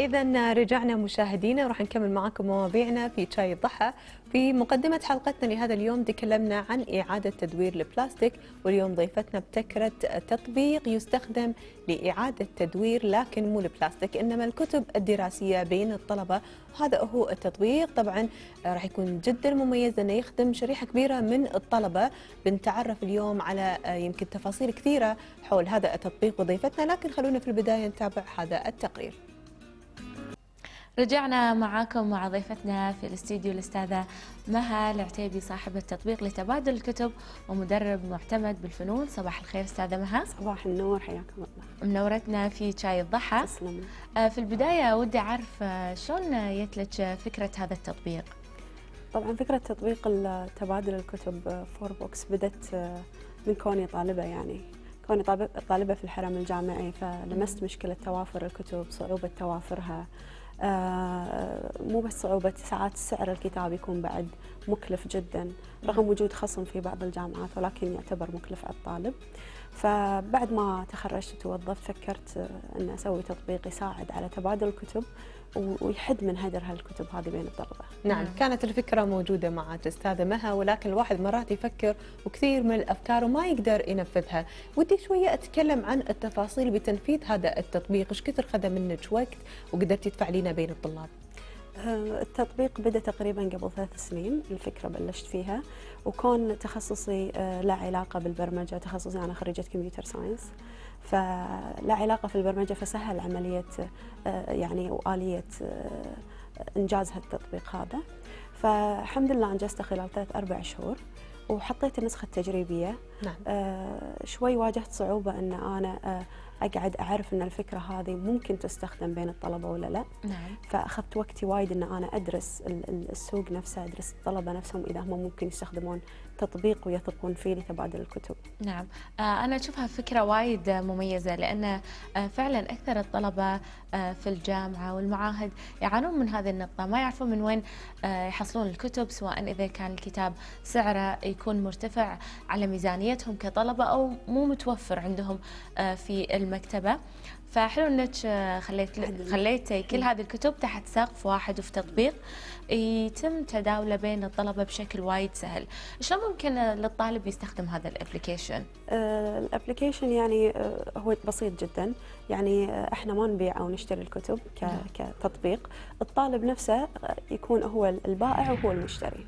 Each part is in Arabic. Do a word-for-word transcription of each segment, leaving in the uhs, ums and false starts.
إذا رجعنا مشاهدينا وراح نكمل معاكم مواضيعنا في شاي الضحى. في مقدمة حلقتنا لهذا اليوم تكلمنا عن إعادة تدوير البلاستيك، واليوم ضيفتنا ابتكرت تطبيق يستخدم لإعادة تدوير لكن مو البلاستيك إنما الكتب الدراسية بين الطلبة، وهذا هو التطبيق. طبعا راح يكون جدا مميز لأنه يخدم شريحة كبيرة من الطلبة. بنتعرف اليوم على يمكن تفاصيل كثيرة حول هذا التطبيق وضيفتنا، لكن خلونا في البداية نتابع هذا التقرير. رجعنا معاكم مع ضيفتنا في الاستديو الأستاذة مها العتيبي صاحبة تطبيق لتبادل الكتب ومدرب معتمد بالفنون. صباح الخير أستاذة مها. صباح النور، حياكم الله، منورتنا في شاي الضحى. تسلمي. في البداية ودي أعرف شلون جت لك فكرة هذا التطبيق؟ طبعا فكرة تطبيق تبادل الكتب فور بوكس بدت من كوني طالبة، يعني كوني طالبة في الحرم الجامعي، فلمست مشكلة توافر الكتب، صعوبة توافرها. آه مو بس صعوبة، ساعات سعر الكتاب يكون بعد مكلف جدا رغم وجود خصم في بعض الجامعات، ولكن يعتبر مكلف على الطالب. فبعد ما تخرجت وتوظفت فكرت أن أسوي تطبيق يساعد على تبادل الكتب ويحد من هدر هالكتب هذه بين الطلبة. نعم، كانت الفكرة موجودة مع الأستاذة مها، ولكن الواحد مرات يفكر وكثير من الأفكار وما يقدر ينفذها. ودي شوية أتكلم عن التفاصيل بتنفيذ هذا التطبيق، إيش كثر خذ منك وقت وقدرتي تفعلينه بين الطلاب؟ التطبيق بدأ تقريبا قبل ثلاث سنين الفكرة بلشت فيها، وكون تخصصي لا علاقة بالبرمجة، تخصصي أنا خريجة كمبيوتر ساينس فلا علاقة في البرمجة، فسهل عملية يعني وآلية إنجاز هالتطبيق هذا. فالحمد لله أنجزته خلال ثلاث أربع شهور وحطيت النسخة التجريبية. نعم. شوي واجهت صعوبة أن أنا أقعد أعرف أن الفكرة هذه ممكن تستخدم بين الطلبة ولا لا. نعم. فأخذت وقتي وايد أن أنا أدرس السوق نفسه، أدرس الطلبة نفسهم إذا هم ممكن يستخدمون تطبيق ويثقون فيه لتبادل الكتب. نعم، أنا أشوفها فكرة وايد مميزة، لأن فعلا أكثر الطلبة في الجامعة والمعاهد يعانون من هذه النقطة، ما يعرفون من وين يحصلون الكتب، سواء إذا كان الكتاب سعره يكون مرتفع على ميزانيتهم كطلبة أو مو متوفر عندهم في المكتبة. فحلو انك خليت خليتي كل هذه الكتب تحت سقف واحد وفي تطبيق يتم تداوله بين الطلبه بشكل وايد سهل. شلون ممكن للطالب يستخدم هذا الابلكيشن؟ الابلكيشن يعني هو بسيط جدا، يعني احنا ما نبيع او نشتري الكتب كتطبيق، الطالب نفسه يكون هو البائع وهو المشتري.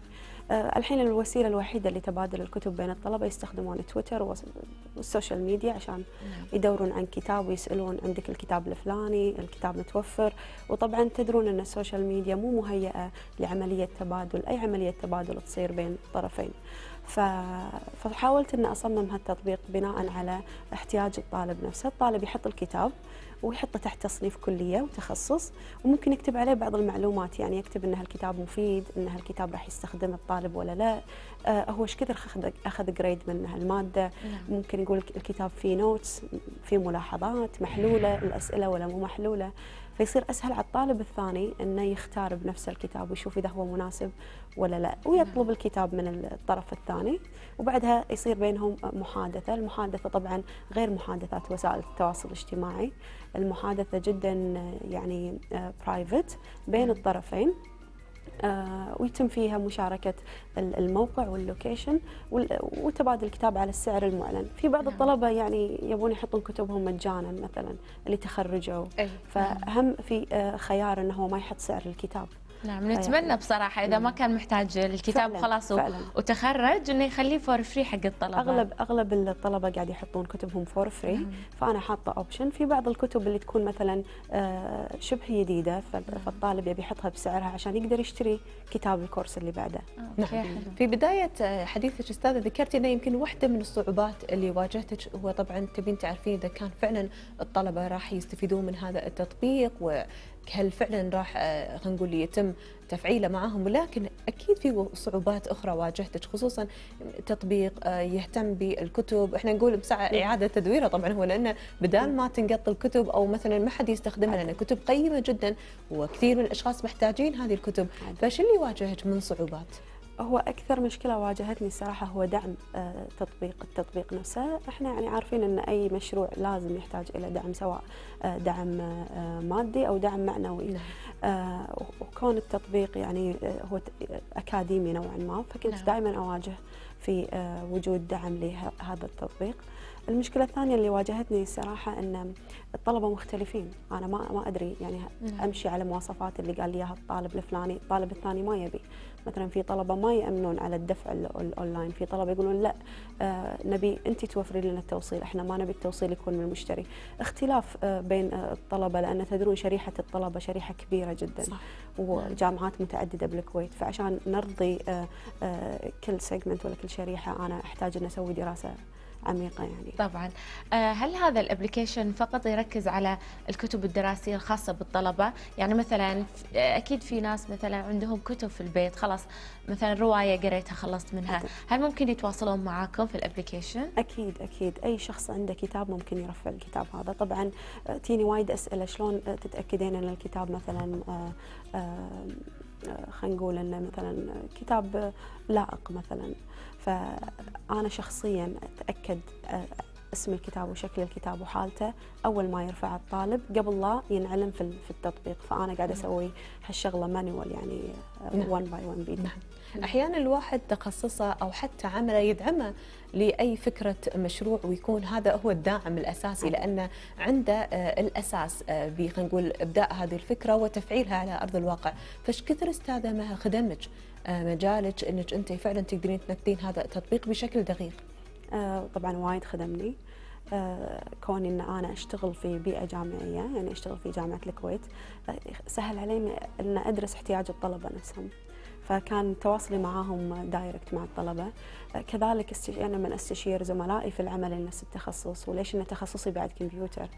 الحين الوسيله الوحيده لتبادل الكتب بين الطلبه يستخدمون تويتر والسوشيال ميديا عشان يدورون عن كتاب ويسالون عندك الكتاب الفلاني، الكتاب متوفر. وطبعا تدرون ان السوشيال ميديا مو مهيئه لعمليه تبادل، اي عمليه تبادل تصير بين الطرفين. فحاولت ان اصمم هالتطبيق بناء على احتياج الطالب نفسه، الطالب يحط الكتاب ويحطه تحت تصنيف كليه وتخصص، وممكن يكتب عليه بعض المعلومات، يعني يكتب ان هالكتاب مفيد، ان هالكتاب راح يستخدمه الطالب ولا لا، آه هو ايش كثر اخذ جريد من هالماده. نعم. ممكن يقول لك الكتاب فيه نوتس، فيه ملاحظات، محلوله الاسئله ولا مو محلوله، فيصير اسهل على الطالب الثاني انه يختار بنفسه الكتاب ويشوف اذا هو مناسب ولا لا، ويطلب الكتاب من الطرف الثاني، وبعدها يصير بينهم محادثه، المحادثه طبعا غير محادثات وسائل التواصل الاجتماعي، المحادثه جدا يعني برايفت بين الطرفين، ويتم فيها مشاركة الموقع واللوكيشن وتبادل الكتاب على السعر المعلن. في بعض الطلبة يعني يبون يحطون كتبهم مجانا مثلا اللي تخرجوا، فهم في خيار انه هو ما يحط سعر الكتاب. نعم، نتمنى بصراحة إذا ما كان محتاج الكتاب خلاص وتخرج إنه يخليه فور فري حق الطلبة. أغلب أغلب الطلبة قاعد يحطون كتبهم فور فري، فأنا حاطة أوبشن في بعض الكتب اللي تكون مثلا شبه جديدة، فالطالب يبي يحطها بسعرها عشان يقدر يشتري كتاب الكورس اللي بعده. نعم. في بداية حديثك أستاذة ذكرتي إنه يمكن واحدة من الصعوبات اللي واجهتك هو طبعا تبين تعرفين إذا كان فعلا الطلبة راح يستفيدون من هذا التطبيق و هل فعلا راح خلينا نقول يتم تفعيله معهم، ولكن اكيد في صعوبات اخرى واجهتك، خصوصا تطبيق يهتم بالكتب، احنا نقول بسعه اعاده تدويرها طبعا هو، لانه بدال ما تنقط الكتب او مثلا ما حد يستخدمها لان كتب قيمه جدا وكثير من الاشخاص محتاجين هذه الكتب، فش اللي يواجهك من صعوبات؟ هو أكثر مشكلة واجهتني صراحة هو دعم تطبيق التطبيق نفسه. إحنا يعني عارفين أن أي مشروع لازم يحتاج إلى دعم، سواء دعم مادي أو دعم معنوي. نعم. وكون التطبيق يعني هو أكاديمي نوعا ما، فكنت نعم. دائما أواجه في وجود دعم لهذا التطبيق. المشكلة الثانية اللي واجهتني صراحة أن الطلبة مختلفين، أنا ما ما أدري يعني أمشي على مواصفات اللي قال لي إياها الطالب الفلاني، الطالب الثاني ما يبي. مثلا في طلبة ما يأمنون على الدفع الأونلاين، في طلبة يقولون لا نبي أنت توفري لنا التوصيل، إحنا ما نبي التوصيل يكون من المشتري. اختلاف بين الطلبة، لأن تدرون شريحة الطلبة شريحة كبيرة جدا. صح. وجامعات متعددة بالكويت، فعشان نرضي كل سيجمنت ولا كل شريحة أنا أحتاج أن أسوي دراسة عميقة يعني. طبعا. هل هذا الابلكيشن فقط يركز على الكتب الدراسية الخاصة بالطلبة؟ يعني مثلا أكيد في ناس مثلا عندهم كتب في البيت، خلاص مثلا رواية قريتها خلصت منها، هل ممكن يتواصلون معاكم في الابلكيشن؟ أكيد أكيد، أي شخص عنده كتاب ممكن يرفع الكتاب هذا. طبعا تيني وايد أسئلة، شلون تتأكدين أن الكتاب مثلا آآ آآ خلينا نقول انه مثلا كتاب لائق مثلا، فانا شخصيا اتاكد اسم الكتاب وشكل الكتاب وحالته اول ما يرفع الطالب قبل لا ينعلم في في التطبيق، فانا قاعده اسوي هالشغله مانوال يعني وان باي وان بيد. احيانا الواحد تخصصه او حتى عمله يدعمه لاي فكره مشروع، ويكون هذا هو الداعم الاساسي لانه عنده الاساس ب خلينا نقول ابداء هذه الفكره وتفعيلها على ارض الواقع. فايش كثر استاذه مها خدمك مجالك انك انت فعلا تقدرين تنفذين هذا التطبيق بشكل دقيق؟ طبعا وايد خدمني كوني ان انا اشتغل في بيئه جامعيه، يعني اشتغل في جامعه الكويت، سهل علي ان ادرس احتياج الطلبه نفسهم، فكان تواصلي معاهم دايركت مع الطلبه. كذلك استش... انا من استشير زملائي في العمل نفس التخصص، وليش ان تخصصي بعد كمبيوتر،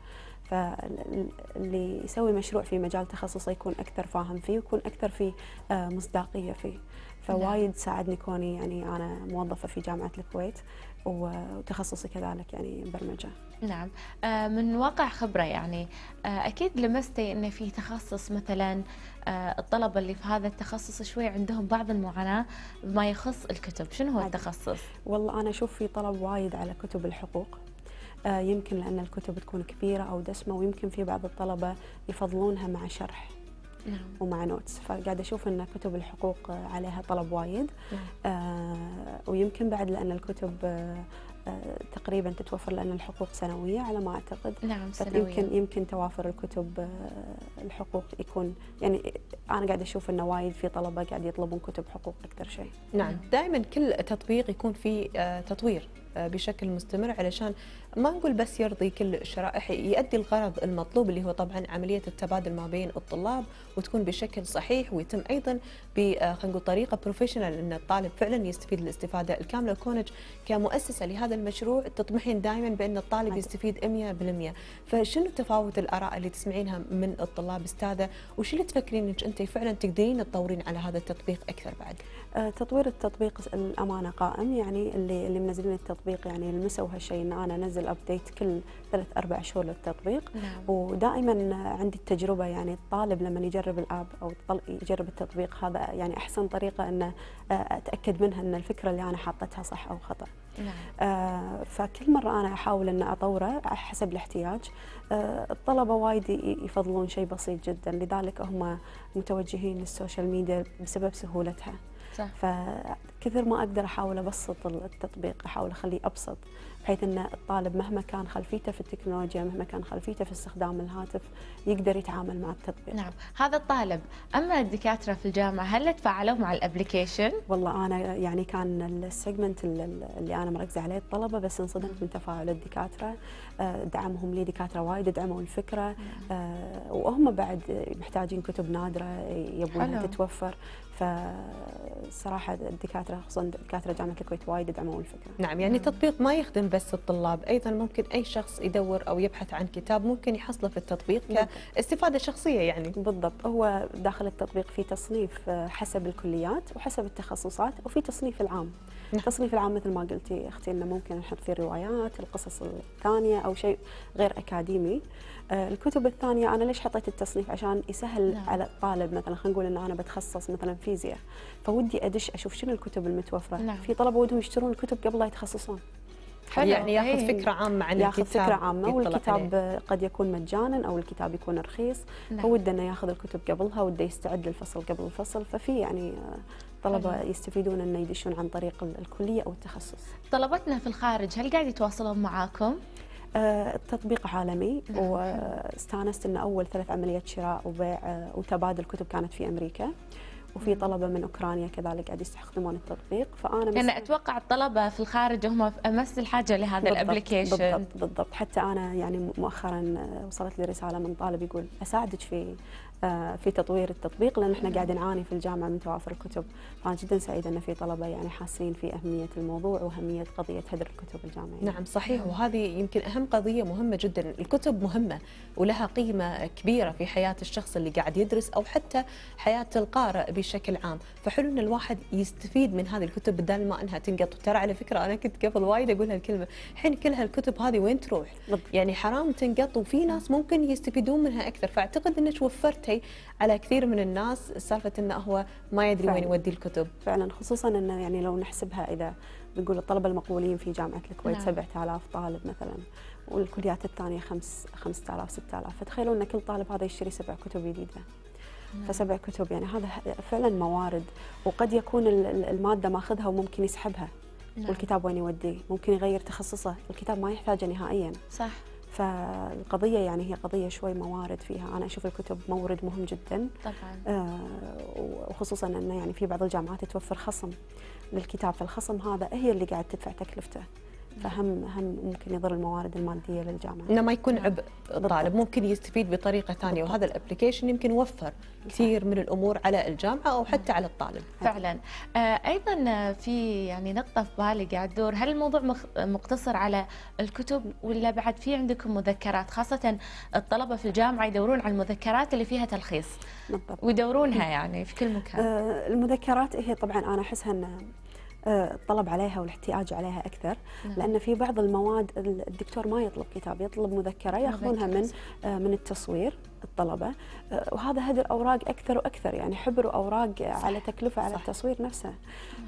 فاللي يسوي مشروع في مجال تخصصه يكون اكثر فاهم فيه ويكون اكثر في مصداقيه فيه، فوايد ساعدني كوني يعني انا موظفه في جامعه الكويت وتخصصي كذلك يعني برمجه. نعم. من واقع خبره يعني اكيد لمستي ان في تخصص مثلا الطلبه اللي في هذا التخصص شوي عندهم بعض المعاناه بما يخص الكتب، شنو هو التخصص؟ والله انا اشوف في طلب وايد على كتب الحقوق، يمكن لان الكتب تكون كبيره او دسمه، ويمكن في بعض الطلبه يفضلونها مع شرح. نعم. ومع نوتس، فقاعده اشوف ان كتب الحقوق عليها طلب وايد. نعم. آه ويمكن بعد لان الكتب آه تقريبا تتوفر لان الحقوق سنويه على ما اعتقد. نعم سنويه. يمكن يمكن توافر الكتب آه الحقوق يكون يعني انا قاعده اشوف انه وايد في طلبه قاعد يطلبون كتب حقوق اكثر شيء. نعم. نعم. دائما كل تطبيق يكون فيه آه تطوير بشكل مستمر علشان ما نقول بس يرضي كل الشرائح، يؤدي الغرض المطلوب اللي هو طبعا عملية التبادل ما بين الطلاب وتكون بشكل صحيح، ويتم أيضا خلينا نقول طريقة بروفيشنال أن الطالب فعلا يستفيد الاستفادة الكاملة. كونك كمؤسسة لهذا المشروع تطمحين دائما بأن الطالب يستفيد مئة بالمئة، فشنو تفاوت الآراء اللي تسمعينها من الطلاب استاذة، وش اللي تفكرين أنك أنت فعلا تقدرين تطورين على هذا التطبيق أكثر بعد؟ تطوير التطبيق الأمانة قائم، يعني اللي اللي منزلين التطبيق يعني لمسوا هالشيء ان انا انزل ابديت كل ثلاث اربع شهور للتطبيق. نعم. ودائما عندي التجربه يعني الطالب لما يجرب الاب او يجرب التطبيق هذا يعني احسن طريقه ان اتاكد منها ان الفكره اللي انا حطيتها صح او خطا. نعم. آه فكل مره انا احاول ان اطوره حسب الاحتياج. آه الطلبه وايد يفضلون شيء بسيط جدا، لذلك هم متوجهين للسوشيال ميديا بسبب سهولتها. صح. فكثر ما اقدر احاول ابسط التطبيق، احاول اخليه ابسط بحيث ان الطالب مهما كان خلفيته في التكنولوجيا، مهما كان خلفيته في استخدام الهاتف، يقدر يتعامل مع التطبيق. نعم، هذا الطالب، اما الدكاتره في الجامعه هل تفاعلوا مع الابلكيشن؟ والله انا يعني كان السيجمنت اللي انا مركزه عليه الطلبه، بس انصدمت من تفاعل الدكاتره، دعمهم لي، دكاتره وايد دعموا الفكره، وهم بعد محتاجين كتب نادره يبونها تتوفر، فصراحه الدكاتره خصوصا دكاتره جامعه الكويت وايد دعموا الفكره. نعم، يعني التطبيق ما يخدم بس الطلاب، أيضا ممكن أي شخص يدور أو يبحث عن كتاب ممكن يحصله في التطبيق كاستفادة شخصية يعني. بالضبط، هو داخل التطبيق في تصنيف حسب الكليات وحسب التخصصات، وفي تصنيف العام. التصنيف العام مثل ما قلتي أختي إنه ممكن نحط فيه الروايات، القصص الثانية أو شيء غير أكاديمي. الكتب الثانية أنا ليش حطيت التصنيف؟ عشان يسهل نعم. على الطالب، مثلا خلينا نقول إن أنا بتخصص مثلا فيزياء، فودي أدش أشوف شنو الكتب المتوفرة. نعم. في طلبة ودهم يشترون الكتب قبل لا يتخصصون. حلو. يعني ياخذ فكرة عامة عن ياخذ الكتاب، ياخذ فكرة عامة، والكتاب عليه. قد يكون مجانا أو الكتاب يكون رخيص، نعم. فوده إنه ياخذ الكتب قبلها، وده يستعد للفصل قبل الفصل، ففي يعني طلبة يستفيدون أن يدشون عن طريق الكلية أو التخصص. طلبتنا في الخارج هل قاعد يتواصلون معاكم؟ التطبيق عالمي، واستانست ان اول ثلاث عمليات شراء وبيع وتبادل كتب كانت في امريكا، وفي طلبه من اوكرانيا كذلك قاعد يستخدمون التطبيق. فانا انا اتوقع الطلبه في الخارج هم امس الحاجه لهذا الابلكيشن. بالضبط بالضبط، حتى انا يعني مؤخرا وصلت لي رساله من طالب يقول اساعدك في في تطوير التطبيق، لان احنا قاعدين نعاني في الجامعه من توافر الكتب. فانا جدا سعيده ان في طلبه يعني حاسين في اهميه الموضوع واهميه قضيه هدر الكتب الجامعيه. نعم صحيح، وهذه يمكن اهم قضيه مهمه جدا. الكتب مهمه ولها قيمه كبيره في حياه الشخص اللي قاعد يدرس او حتى حياه القارئ بشكل عام، فحلو ان الواحد يستفيد من هذه الكتب بدل ما انها تنقط. وترى على فكره انا كنت قبل وايد اقول هالكلمه، الحين كل هالكتب هذه وين تروح؟ يعني حرام تنقط، وفي ناس ممكن يستفيدون منها اكثر. فاعتقد انك وفرتي على كثير من الناس سالفه انه هو ما يدري وين يودي الكتب. فعلا، خصوصا انه يعني لو نحسبها اذا بنقول الطلبه المقبولين في جامعه الكويت نعم. سبعة آلاف طالب مثلا، والكليات الثانيه خمسة آلاف ستة آلاف، فتخيلوا ان كل طالب هذا يشتري سبع كتب جديده. نعم. فسبع كتب يعني هذا فعلا موارد، وقد يكون الماده ماخذها وممكن يسحبها. نعم. والكتاب وين يوديه؟ ممكن يغير تخصصه، الكتاب ما يحتاجه نهائيا. صح. فالقضية يعني هي قضية شوي موارد فيها، أنا أشوف الكتب مورد مهم جدا طبعا. آه وخصوصا أنه يعني في بعض الجامعات توفر خصم للكتاب، فالخصم هذا هي اللي قاعد تدفع تكلفته، فهم هم ممكن يضر الموارد المادية للجامعة، إنه ما يكون عبء الطالب، ممكن يستفيد بطريقة ثانية. وهذا الابلكيشن يمكن يوفر كثير من الأمور على الجامعة أو حتى على الطالب فعلا. آه أيضا في يعني نقطة في بالي قاعد تدور، هل الموضوع مقتصر على الكتب ولا بعد في عندكم مذكرات؟ خاصة الطلبة في الجامعة يدورون على المذكرات اللي فيها تلخيص بالضبط. ويدورونها يعني في كل مكان. آه المذكرات هي طبعا أنا أحسها أنها الطلب عليها والاحتياج عليها اكثر، نعم. لان في بعض المواد الدكتور ما يطلب كتاب، يطلب مذكره ياخذونها من من التصوير الطلبه، وهذا هدر اوراق اكثر واكثر، يعني حبر اوراق على تكلفه على التصوير نفسه.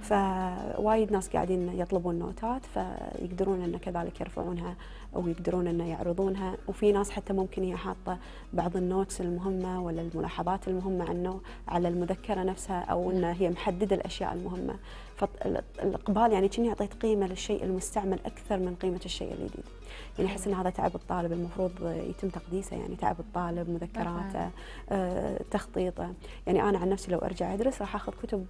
فوايد ناس قاعدين يطلبون نوتات، فيقدرون انه كذلك يرفعونها او يقدرون انه يعرضونها. وفي ناس حتى ممكن هي حاطه بعض النوتس المهمه ولا الملاحظات المهمه عنه على المذكره نفسها، او انه هي محدده الاشياء المهمه. فالاقبال يعني كني اعطيت قيمه للشيء المستعمل اكثر من قيمه الشيء الجديد. يعني احس ان هذا تعب الطالب المفروض يتم تقديسه، يعني تعب الطالب، مذكراته، آه، تخطيطه. يعني انا عن نفسي لو ارجع ادرس راح اخذ كتب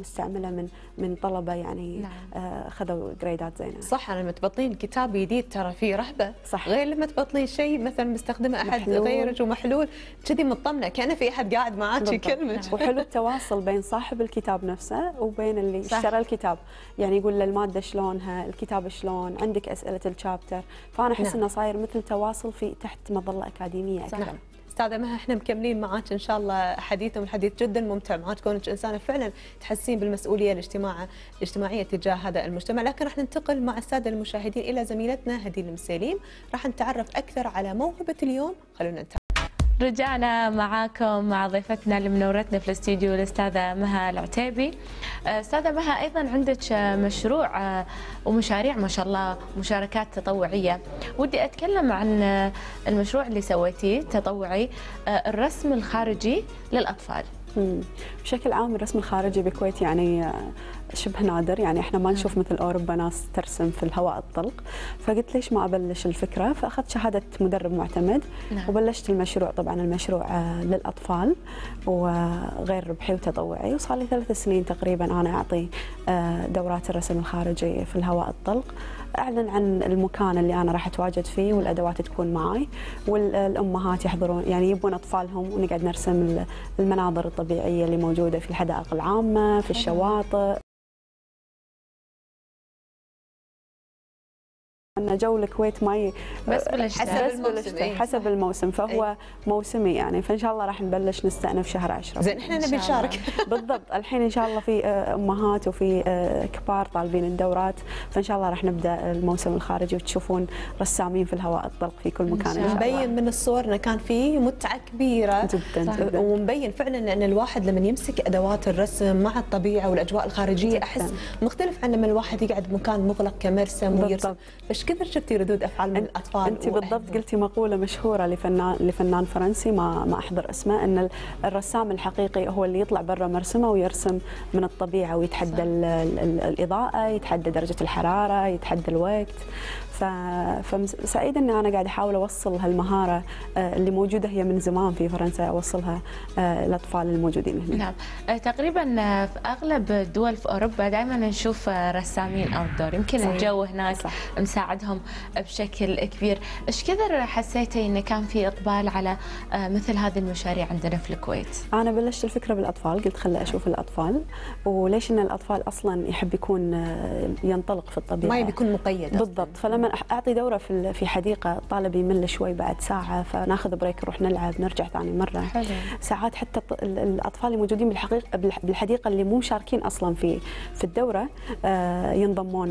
مستعمله من من طلبه يعني اخذوا نعم. آه، جريدات زينه. صح، انا لما تبطلين كتاب جديد ترى في رهبه، صح. غير لما تبطلين شيء مثلا مستخدمه احد غيرك ومحلول، كذي مطمنه كأنه في احد قاعد معاك يكلمك. وحلو التواصل بين صاحب الكتاب نفسه وبين اللي صح. اشترى الكتاب، يعني يقول له الماده شلونها، الكتاب شلون، عندك اسئله الشابتر. فانا احس نعم. انه صاير مثل تواصل في تحت مظله اكاديميه اكثر. صح. استاذه مها، احنا مكملين معاك ان شاء الله حديثنا، والحديث جدا ممتع معاك كونك انسانه فعلا تحسين بالمسؤوليه الاجتماعيه الاجتماعيه تجاه هذا المجتمع. لكن راح ننتقل مع الساده المشاهدين الى زميلتنا هديل المساليم، راح نتعرف اكثر على موهبه اليوم. خلونا نتعرف. رجعنا معاكم مع ضيفتنا اللي منورتنا في الاستديو الاستاذه مها العتيبي. استاذه مها، ايضا عندك مشروع ومشاريع ما شاء الله، مشاركات تطوعيه. ودي اتكلم عن المشروع اللي سويتيه تطوعي، الرسم الخارجي للاطفال. بشكل عام الرسم الخارجي بالكويت يعني شبه نادر، يعني احنا ما نشوف مثل اوروبا ناس ترسم في الهواء الطلق. فقلت ليش ما ابلش الفكره، فاخذت شهاده مدرب معتمد نعم. وبلشت المشروع. طبعا المشروع للاطفال وغير ربحي وتطوعي، وصار لي ثلاث سنين تقريبا انا اعطي دورات الرسم الخارجي في الهواء الطلق. اعلن عن المكان اللي انا راح اتواجد فيه، والادوات تكون معي، والامهات يحضرون يعني يبون اطفالهم، ونقعد نرسم المناظر الطبيعيه اللي موجوده في الحدائق العامه، في الشواطئ، احنا جو الكويت ماي بس بالشتاء حسب الموسم، فهو موسمي يعني، فان شاء الله راح نبلش نستأنف شهر عشرة. زين احنا نبي نشارك بالضبط. الحين ان شاء الله في امهات وفي كبار طالبين الدورات، فان شاء الله راح نبدا الموسم الخارجي وتشوفون رسامين في الهواء الطلق في كل مكان. إن شاء الله. مبين من الصور كان فيه متعه كبيره جدا جدا. ومبين فعلا ان الواحد لما يمسك ادوات الرسم مع الطبيعه والاجواء الخارجيه جداً. احس مختلف عن لما الواحد يقعد بمكان مغلق كمرسم ويرسم. ايش كثر شفتي ردود افعال من الاطفال؟ انت بالضبط قلتي مقوله مشهوره لفنان لفنان فرنسي ما ما احضر اسمه، ان الرسام الحقيقي هو اللي يطلع برا مرسمه ويرسم من الطبيعه ويتحدى ال ال ال الاضاءه، يتحدى درجه الحراره، يتحدى الوقت. فسعيدة أن أنا قاعد أحاول أوصل هالمهارة اللي موجودة هي من زمان في فرنسا، أوصلها للأطفال الموجودين هنا. نعم، تقريبا في أغلب الدول في أوروبا دائما نشوف رسامين أوت دور، يمكن صحيح. الجو هناك صح. مساعدهم بشكل كبير. إيش كثر حسيتي أنه كان في إقبال على مثل هذه المشاريع عندنا في الكويت؟ أنا بلشت الفكرة بالأطفال، قلت خلي أشوف الأطفال، وليش أن الأطفال أصلا يحب يكون ينطلق في الطبيعة، ما يبي يكون مقيد بالضبط. فلما اعطي دوره في في حديقه الطالب يمل شوي بعد ساعه، فناخذ بريك نروح نلعب نرجع ثاني مره. حلو. ساعات حتى الاطفال اللي موجودين بالحقيقه بالحديقه اللي مو مشاركين اصلا في في الدوره ينضمون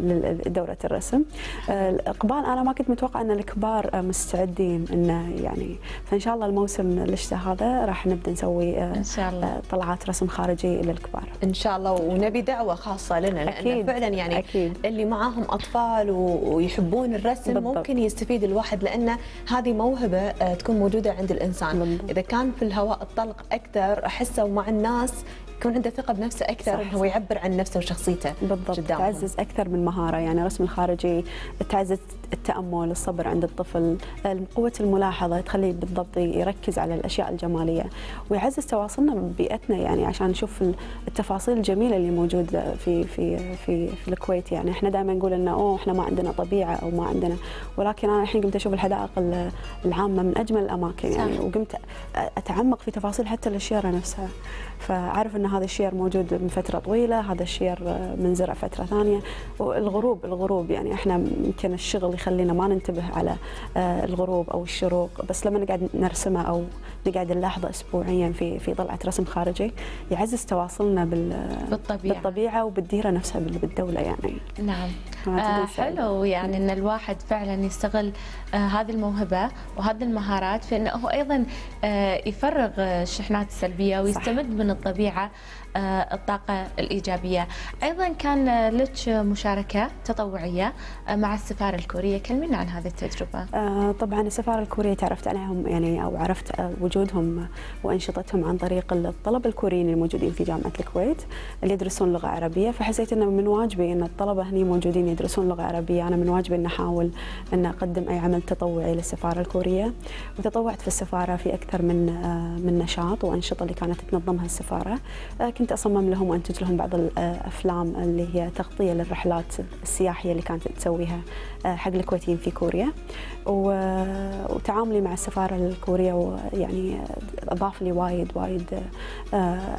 لدوره الرسم. الاقبال انا ما كنت متوقعه ان الكبار مستعدين انه يعني، فان شاء الله الموسم الشتاء هذا راح نبدا نسوي ان شاء الله طلعات رسم خارجي للكبار ان شاء الله، ونبي دعوه خاصه لنا لان فعلا يعني أكيد. اللي معاهم اطفال ويحبون الرسم بالضبط. ممكن يستفيد الواحد لأن هذه موهبة تكون موجودة عند الإنسان بالضبط. إذا كان في الهواء الطلق أكثر أحسه ومع الناس يكون عنده ثقة بنفسه أكثر، أنه هو يعبر عن نفسه وشخصيته بالضبط جداً. تعزز أكثر من مهارة يعني، الرسم الخارجي تعزز التأمل، الصبر عند الطفل، قوة الملاحظة، تخليه بالضبط يركز على الأشياء الجمالية، ويعزز تواصلنا ببيئتنا يعني، عشان نشوف التفاصيل الجميلة اللي موجودة في في في, في الكويت يعني. احنا دائما نقول إنه أوه احنا ما عندنا طبيعة أو ما عندنا، ولكن أنا الحين قمت أشوف الحدائق العامة من أجمل الأماكن يعني، وقمت أتعمق في تفاصيل حتى الشيرة نفسها، فأعرف إن هذا الشير موجود من فترة طويلة، هذا الشير منزرع فترة ثانية، والغروب الغروب يعني احنا يمكن الشغل يخلينا ما ننتبه على الغروب او الشروق، بس لما نقعد نرسمه او نقعد نلاحظه اسبوعيا في في طلعه رسم خارجي يعزز تواصلنا بالطبيعه بالطبيعه وبالديره نفسها بالدوله يعني. نعم آه حلو يعني ان الواحد فعلا يستغل آه هذه الموهبه وهذه المهارات في انه هو ايضا آه يفرغ الشحنات السلبيه ويستمد صح. من الطبيعه الطاقة الإيجابية. أيضا كان لك مشاركة تطوعية مع السفارة الكورية، كلمينا عن هذه التجربة. طبعا السفارة الكورية تعرفت عليهم يعني، أو عرفت وجودهم وأنشطتهم عن طريق الطلبة الكوريين الموجودين في جامعة الكويت اللي يدرسون لغة عربية، فحسيت أنه من واجبي أن الطلبة هني موجودين يدرسون لغة عربية، أنا من واجبي أن أحاول أن أقدم أي عمل تطوعي للسفارة الكورية. وتطوعت في السفارة في أكثر من من نشاط وأنشطة اللي كانت تنظمها السفارة، كنت أصمم لهم وأنتج لهم بعض الأفلام اللي هي تغطية للرحلات السياحية اللي كانت تسويها حق الكويتيين في كوريا، وتعاملي مع السفارة الكورية يعني أضاف لي وايد وايد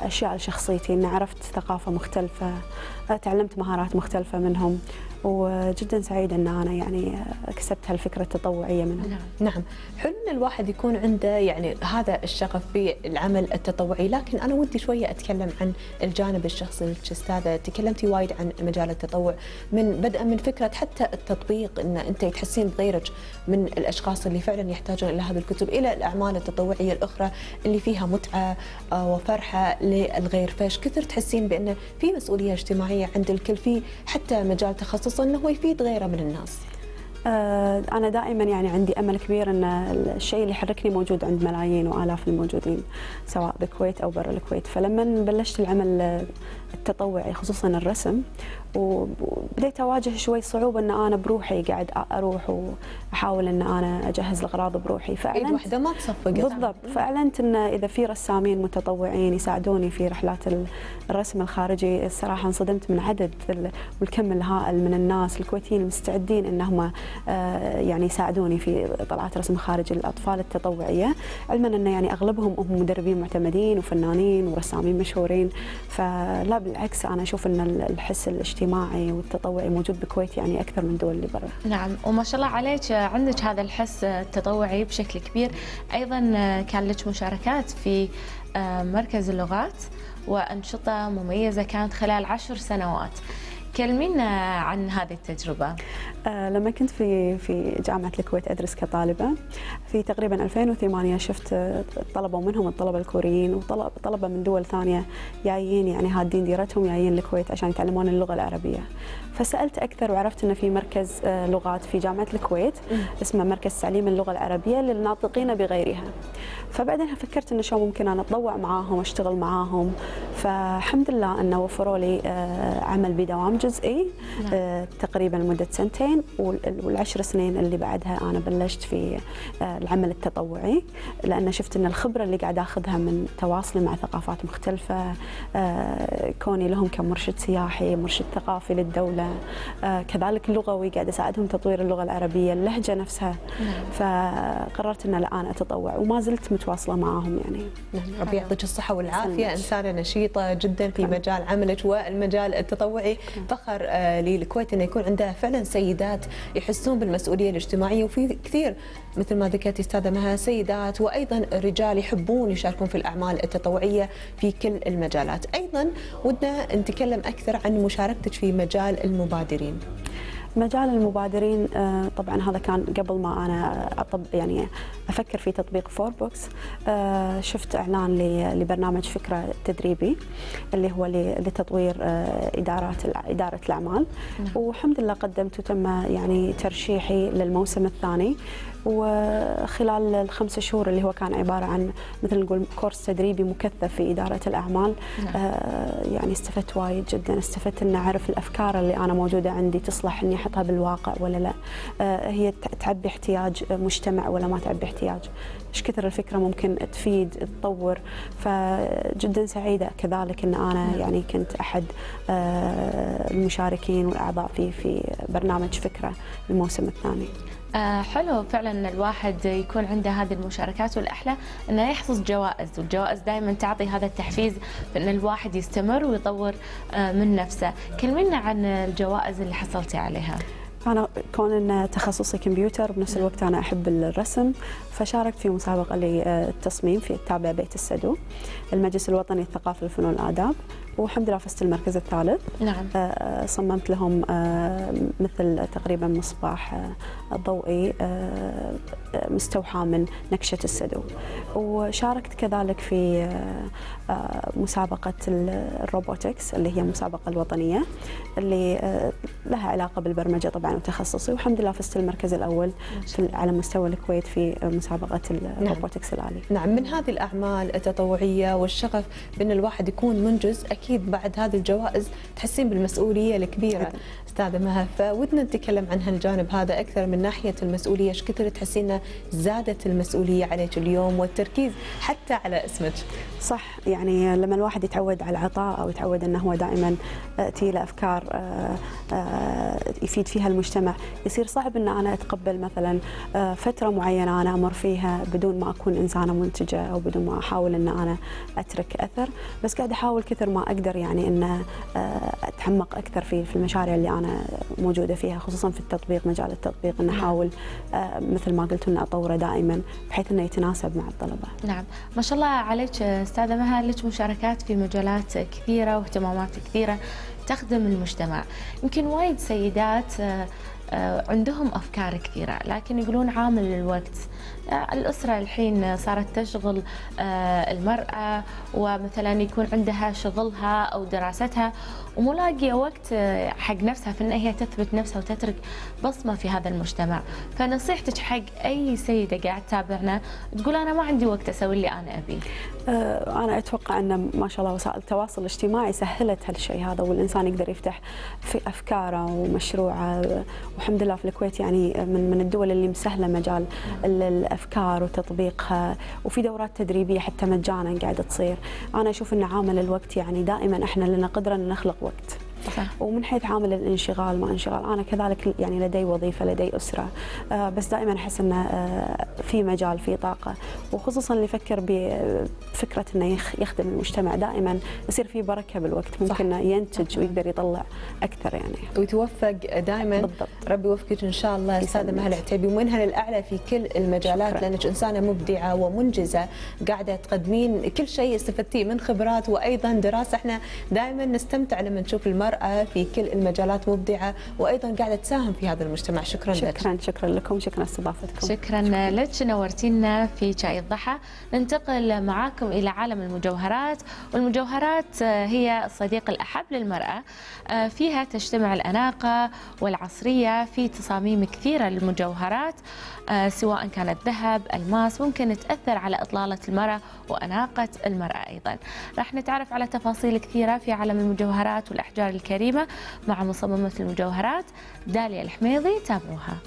أشياء لشخصيتي، إن عرفت ثقافة مختلفة، تعلمت مهارات مختلفة منهم، وجدا سعيدة أن أنا يعني كسبت هالفكرة التطوعية منهم. نعم. نعم حلو أن الواحد يكون عنده يعني هذا الشغف بالعمل التطوعي، لكن أنا ودي شوية أتكلم عن الجانب الشخصي. أستاذة تكلمتي وايد عن مجال التطوع، من بدءا من فكرة حتى التطبيق أن أنت تحسين بغيرك من الأشخاص اللي فعلا يحتاجون إلى هذه الكتب، إلى الأعمال التطوعية الأخرى اللي فيها متعة وفرحة للغير. فاش كثر تحسين بأن في مسؤولية اجتماعية عند الكل، في حتى مجال تخصص أنه هو يفيد غيره من الناس؟ أنا دائما يعني عندي أمل كبير أن الشيء اللي يحركني موجود عند ملايين وآلاف الموجودين سواء بالكويت أو برا الكويت. فلما بلشت العمل التطوعي خصوصا الرسم، وبديت أواجه شوي صعوبة أن أنا بروحي قاعد أروح وأحاول أن أنا أجهز الأغراض بروحي، فأعلنت وحدة ما تصفق بالضبط، فأعلنت أن إذا في رسامين متطوعين يساعدوني في رحلات الرسم الخارجي. الصراحة انصدمت من عدد والكم الهائل من الناس الكويتيين مستعدين أنهم يعني يساعدوني في طلعات رسم خارجي للأطفال التطوعية، علما أن يعني أغلبهم هم مدربين معتمدين وفنانين ورسامين مشهورين. فلا بالعكس أنا أشوف أن الحس الاجتماعي الاجتماعي والتطوعي موجود بالكويت يعني اكثر من دول اللي برا. نعم، وما شاء الله عليك عندك هذا الحس التطوعي بشكل كبير، ايضا كان لك مشاركات في مركز اللغات وانشطه مميزه كانت خلال عشر سنوات. كلمينا عن هذه التجربة. لما كنت في في جامعة الكويت أدرس كطالبة في تقريبا ألفين وثمانية شفت طلبة ومنهم الطلبة الكوريين وطلبة من دول ثانية جايين يعني هادين ديرتهم جايين الكويت عشان يتعلمون اللغة العربية. فسألت أكثر وعرفت أنه في مركز لغات في جامعة الكويت اسمه مركز تعليم اللغة العربية للناطقين بغيرها. فبعدين فكرت أنه شو ممكن أنا أتطوع معاهم أشتغل معاهم، فالحمد لله أنه وفروا لي عمل بدوام جزئي تقريبا لمدة سنتين، والعشر سنين اللي بعدها أنا بلشت في العمل التطوعي لأن شفت أن الخبرة اللي قاعد أخذها من تواصلي مع ثقافات مختلفة كوني لهم كمرشد سياحي مرشد ثقافي للدولة كذلك لغوي قاعد اساعدهم تطوير اللغه العربيه اللهجه نفسها. فقررت ان الان اتطوع وما زلت متواصله معاهم يعني. ربي يعطيك الصحه والعافيه، انسانه نشيطه جدا في مجال عملك والمجال التطوعي. فخر للكويت انه يكون عندها فعلا سيدات يحسون بالمسؤوليه الاجتماعيه، وفي كثير مثل ما ذكرت استاذه مها سيدات وايضا رجال يحبون يشاركون في الاعمال التطوعيه في كل المجالات. ايضا ودنا نتكلم اكثر عن مشاركتك في مجال المبادرين. مجال المبادرين طبعا هذا كان قبل ما انا أطب يعني افكر في تطبيق فور بوكس. شفت اعلان لبرنامج فكره تدريبي اللي هو لتطوير ادارات اداره الاعمال، والحمد لله قدمت وتم يعني ترشيحي للموسم الثاني. وخلال الخمس شهور اللي هو كان عباره عن مثل نقول كورس تدريبي مكثف في اداره الاعمال. نعم. آه يعني استفدت وايد جدا، استفدت ان اعرف الافكار اللي انا موجوده عندي تصلح اني احطها بالواقع ولا لا، آه هي تعبي احتياج مجتمع ولا ما تعبي احتياج، ايش كثر الفكره ممكن تفيد تطور. فجدا سعيده كذلك ان انا يعني كنت احد آه المشاركين والاعضاء في في برنامج فكره الموسم الثاني. حلو فعلا ان الواحد يكون عنده هذه المشاركات، والاحلى انه يحصد جوائز، والجوائز دائما تعطي هذا التحفيز بان الواحد يستمر ويطور من نفسه. كلمينا عن الجوائز اللي حصلتي عليها. أنا كون أن تخصصي كمبيوتر بنفس الوقت أنا أحب الرسم، فشاركت في مسابقة للتصميم في التابع بيت السدو المجلس الوطني للثقافة والفنون والآداب، والحمد لله فزت المركز الثالث. نعم. صممت لهم مثل تقريبا مصباح ضوئي مستوحى من نكشة السدو، وشاركت كذلك في مسابقة الروبوتكس اللي هي مسابقة الوطنية اللي لها علاقة بالبرمجة طبعا وتخصصي، والحمد لله فزت المركز الأول في على مستوى الكويت في مسابقة الروبوتكس الآلي. نعم، من هذه الأعمال التطوعية والشغف بأن الواحد يكون منجز أكيد بعد هذه الجوائز تحسين بالمسؤولية الكبيرة. أستاذة مها، فودنا نتكلم عن هالجانب هذا أكثر من ناحية المسؤولية، إيش كثر تحسين زادت المسؤولية عليك اليوم والتركيز حتى على اسمك؟ صح، يعني لما الواحد يتعود على العطاء أو يتعود أنه هو دائما يأتي لأفكار يفيد فيها المجتمع يصير صعب أن أنا أتقبل مثلا فترة معينة أنا أمر فيها بدون ما أكون إنسانة منتجة أو بدون ما أحاول أن أنا أترك أثر، بس قاعد أحاول كثر ما أقدر يعني أن أتعمق أكثر في في المشاريع اللي أنا موجودة فيها خصوصا في التطبيق مجال التطبيق، أن أحاول مثل ما قلت أن أطوره دائما بحيث أنه يتناسب مع الطلبة. نعم، ما شاء الله عليك أستاذة مها، لك مشاركات في مجالات كثيرة واهتمامات كثيرة تخدم المجتمع. يمكن وايد سيدات عندهم أفكار كثيرة لكن يقولون عامل الوقت، الأسرة الحين صارت تشغل المرأة ومثلا يكون عندها شغلها أو دراستها وملاقية وقت حق نفسها في أن هي تثبت نفسها وتترك بصمة في هذا المجتمع. فنصيحتك حق أي سيدة قاعد تتابعنا تقول أنا ما عندي وقت أسوي اللي أنا أبي؟ أنا أتوقع أن ما شاء الله وسائل التواصل الاجتماعي سهلت هالشيء هذا، والإنسان يقدر يفتح في أفكاره ومشروعه، والحمد لله في الكويت يعني من من الدول اللي مسهلة مجال الأفكار وتطبيقها، وفي دورات تدريبية حتى مجانا قاعدة تصير. أنا أشوف أن عامل الوقت يعني دائما إحنا لنا قدرة أن نخلق وقت. ومن حيث عامل الانشغال ما انشغال انا كذلك يعني لدي وظيفه لدي اسره، آه بس دائما احس انه آه في مجال في طاقه، وخصوصا اللي يفكر بفكره انه يخدم المجتمع دائما يصير في بركه بالوقت، ممكن صح. ينتج صح. ويقدر يطلع اكثر يعني ويتوفق دائما. بالضبط. ربي يوفقك ان شاء الله استاذه مها العتيبي ومنها للاعلى في كل المجالات. شكرا. لانك انسانه مبدعه ومنجزه قاعده تقدمين كل شيء استفدتيه من خبرات وايضا دراسه، احنا دائما نستمتع لما نشوف المراه في كل المجالات مبدعه وايضا قاعده تساهم في هذا المجتمع. شكرا لك. شكرا شكرا لكم، شكرا لاستضافتكم. شكرا, شكرا. لك نورتينا في شاي الضحى. ننتقل معاكم الى عالم المجوهرات، والمجوهرات هي الصديق الاحب للمراه، فيها تجتمع الاناقه والعصريه في تصاميم كثيره للمجوهرات سواء كانت ذهب الماس، ممكن تاثر على اطلاله المراه واناقه المراه. ايضا راح نتعرف على تفاصيل كثيره في عالم المجوهرات والاحجار الكريمه مع مصممه المجوهرات داليا الحميضي. تابعوها.